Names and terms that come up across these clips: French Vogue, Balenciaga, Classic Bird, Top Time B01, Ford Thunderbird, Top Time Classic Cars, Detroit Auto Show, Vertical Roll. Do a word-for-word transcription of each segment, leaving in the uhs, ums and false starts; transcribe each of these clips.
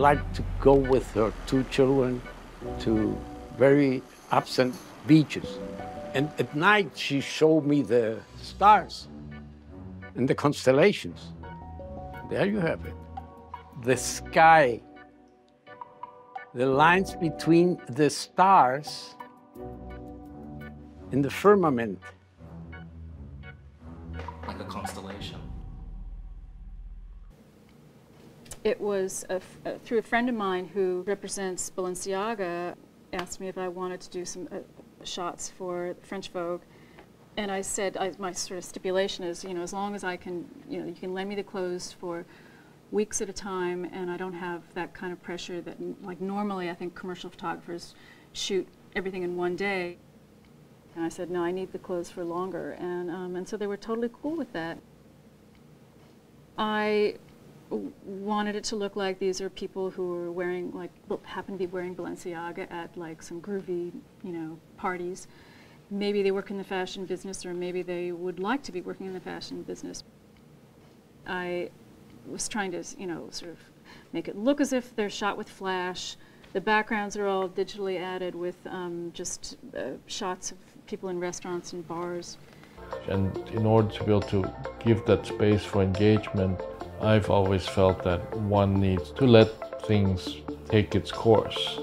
like to go with her two children to very absent beaches. And at night, she showed me the stars and the constellations. There you have it. The sky, the lines between the stars in the firmament. Like a constellation. It was a, a, through a friend of mine who represents Balenciaga, asked me if I wanted to do some uh, shots for French Vogue. And I said, I, my sort of stipulation is, you know, as long as I can, you know, you can lend me the clothes for weeks at a time, and I don't have that kind of pressure that, like, normally I think commercial photographers shoot everything in one day. And I said, no, I need the clothes for longer. And, um, and so they were totally cool with that. I wanted it to look like these are people who were wearing, like, happen to be wearing Balenciaga at, like, some groovy, you know, parties. Maybe they work in the fashion business, or maybe they would like to be working in the fashion business. I was trying to, you know, sort of make it look as if they're shot with flash. The backgrounds are all digitally added with um, just uh, shots of people in restaurants and bars. And in order to be able to give that space for engagement, I've always felt that one needs to let things take its course,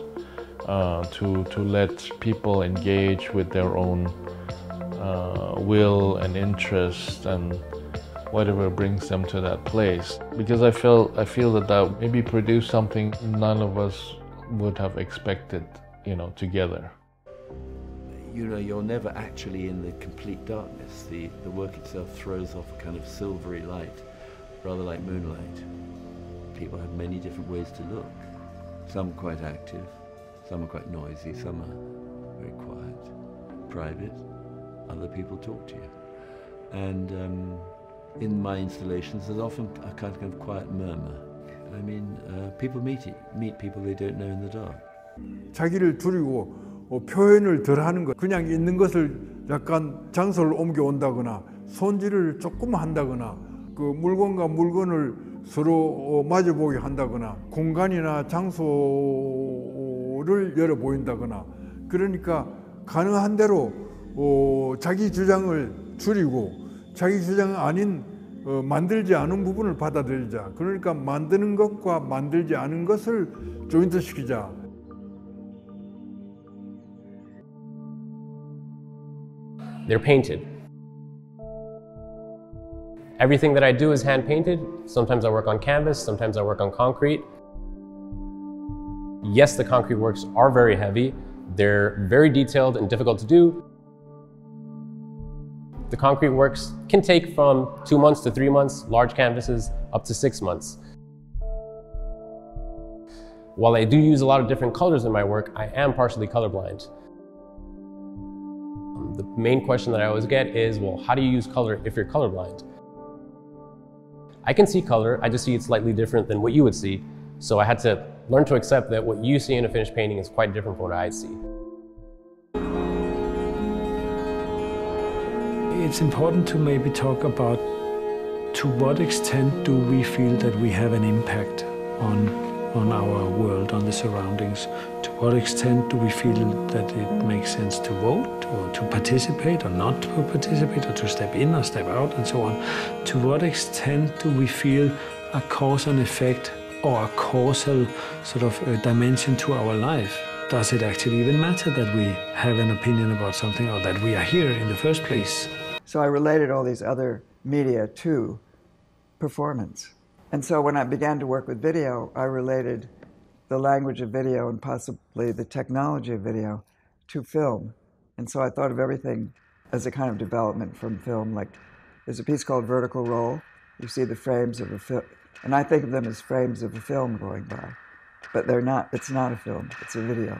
uh, to, to let people engage with their own uh, will and interest and whatever brings them to that place. Because I feel, I feel that that maybe produced something none of us would have expected, you know, together. You know, you're never actually in the complete darkness. The, the work itself throws off a kind of silvery light, rather like moonlight. People have many different ways to look. Some are quite active, some are quite noisy, some are very quiet, private. Other people talk to you. And um, in my installations, there's often a kind of quiet murmur. I mean, uh, people meet it, meet people they don't know in the dark. 자기를 줄이고 어, 표현을 덜 하는 것. 그냥 있는 것을 약간 장소를 옮겨온다거나 손질을 조금 한다거나 그 물건과 물건을 서로 어, 마주보게 한다거나 공간이나 장소를 열어 보인다거나 그러니까 가능한 대로 어, 자기 주장을 줄이고 자기 주장 아닌 어, 만들지 않은 부분을 받아들이자. 그러니까 만드는 것과 만들지 않은 것을 조인트시키자. They're painted. Everything that I do is hand painted. Sometimes I work on canvas, sometimes I work on concrete. Yes, the concrete works are very heavy. They're very detailed and difficult to do. The concrete works can take from two months to three months, large canvases up to six months. While I do use a lot of different colors in my work, I am partially colorblind. The main question that I always get is, well, how do you use color if you're colorblind? I can see color, I just see it slightly different than what you would see. So I had to learn to accept that what you see in a finished painting is quite different from what I see. It's important to maybe talk about to what extent do we feel that we have an impact on, on our world, on the surroundings. To what extent do we feel that it makes sense to vote or to participate or not to participate or to step in or step out and so on. To what extent do we feel a cause and effect or a causal sort of a dimension to our life? Does it actually even matter that we have an opinion about something or that we are here in the first place? So I related all these other media to performance. And so when I began to work with video, I related the language of video and possibly the technology of video to film. And so I thought of everything as a kind of development from film. Like, there's a piece called Vertical Roll. You see the frames of a film, and I think of them as frames of a film going by. But they're not, it's not a film, it's a video.